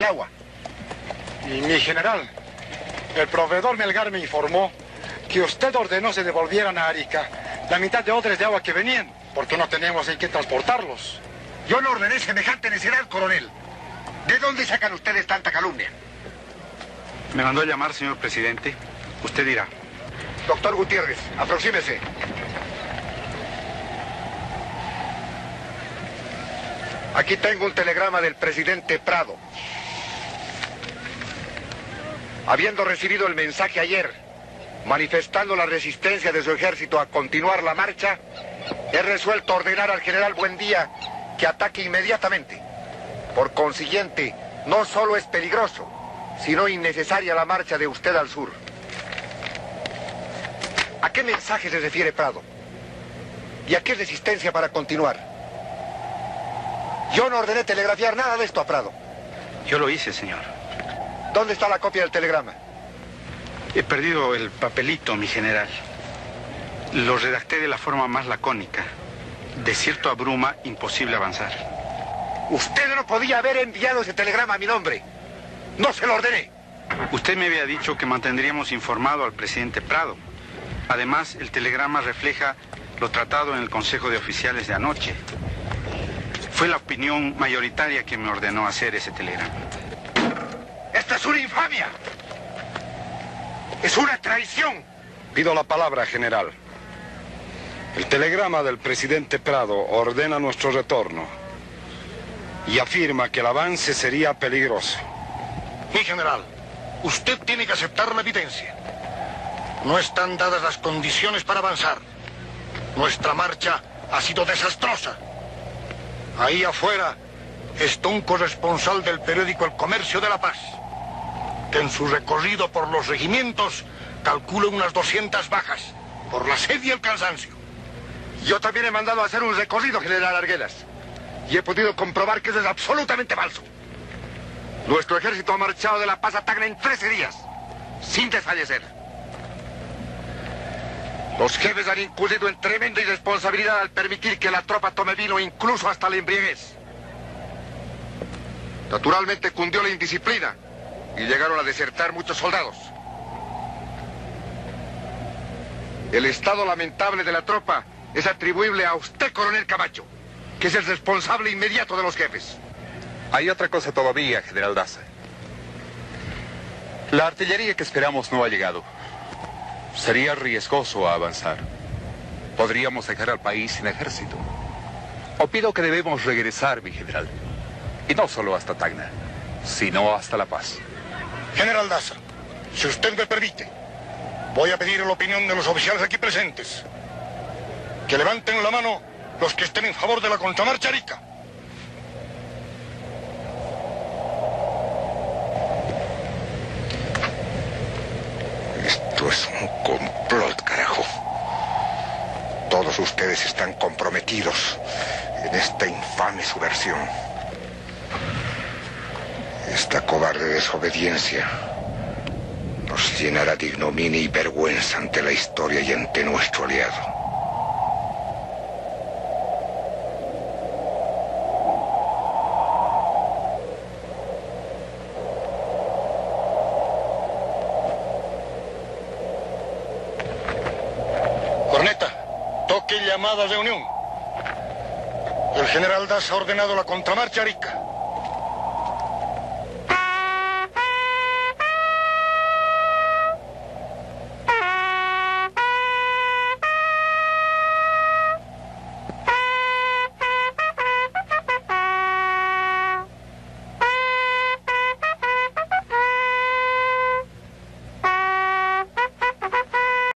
El agua. Y mi general, el proveedor Melgar me informó que usted ordenó se devolvieran a Arica la mitad de odres de agua que venían, porque no tenemos en qué transportarlos. Yo no ordené semejante necesidad, coronel. ¿De dónde sacan ustedes tanta calumnia? Me mandó a llamar, señor presidente. Usted dirá. Doctor Gutiérrez, aproxímese. Aquí tengo un telegrama del presidente Prado. Habiendo recibido el mensaje ayer, manifestando la resistencia de su ejército a continuar la marcha, he resuelto ordenar al general Buendía que ataque inmediatamente. Por consiguiente, no solo es peligroso, sino innecesaria la marcha de usted al sur. ¿A qué mensaje se refiere Prado? ¿Y a qué resistencia para continuar? Yo no ordené telegrafiar nada de esto a Prado. Yo lo hice, señor. ¿Dónde está la copia del telegrama? He perdido el papelito, mi general. Lo redacté de la forma más lacónica. Desierto abruma, imposible avanzar. Usted no podía haber enviado ese telegrama a mi nombre. No se lo ordené. Usted me había dicho que mantendríamos informado al presidente Prado. Además, el telegrama refleja lo tratado en el Consejo de Oficiales de anoche. Fue la opinión mayoritaria que me ordenó hacer ese telegrama. ¡Esta es una infamia! ¡Es una traición! Pido la palabra, general. El telegrama del presidente Prado ordena nuestro retorno y afirma que el avance sería peligroso. Mi general, usted tiene que aceptar la evidencia. No están dadas las condiciones para avanzar. Nuestra marcha ha sido desastrosa. Ahí afuera está un corresponsal del periódico El Comercio de La Paz, que en su recorrido por los regimientos calcula unas 200 bajas por la sed y el cansancio. Yo también he mandado a hacer un recorrido, general Arguedas, y he podido comprobar que eso es absolutamente falso. Nuestro ejército ha marchado de La Paz a Tacna en 13 días, sin desfallecer. Los jefes han incurrido en tremenda irresponsabilidad al permitir que la tropa tome vino incluso hasta la embriaguez. Naturalmente cundió la indisciplina y llegaron a desertar muchos soldados. El estado lamentable de la tropa es atribuible a usted, coronel Camacho, que es el responsable inmediato de los jefes. Hay otra cosa todavía, general Daza. La artillería que esperamos no ha llegado. Sería riesgoso avanzar. Podríamos dejar al país sin ejército. Opino que debemos regresar, mi general. Y no solo hasta Tacna, sino hasta La Paz. General Daza, si usted me permite, voy a pedir la opinión de los oficiales aquí presentes. Que levanten la mano los que estén en favor de la contramarcha Arica. Esto es un complot, carajo. Todos ustedes están comprometidos en esta infame subversión. Esta cobarde desobediencia nos llenará de ignominia y vergüenza ante la historia y ante nuestro aliado. Corneta, toque llamada a reunión. El general Daza ha ordenado la contramarcha Arica.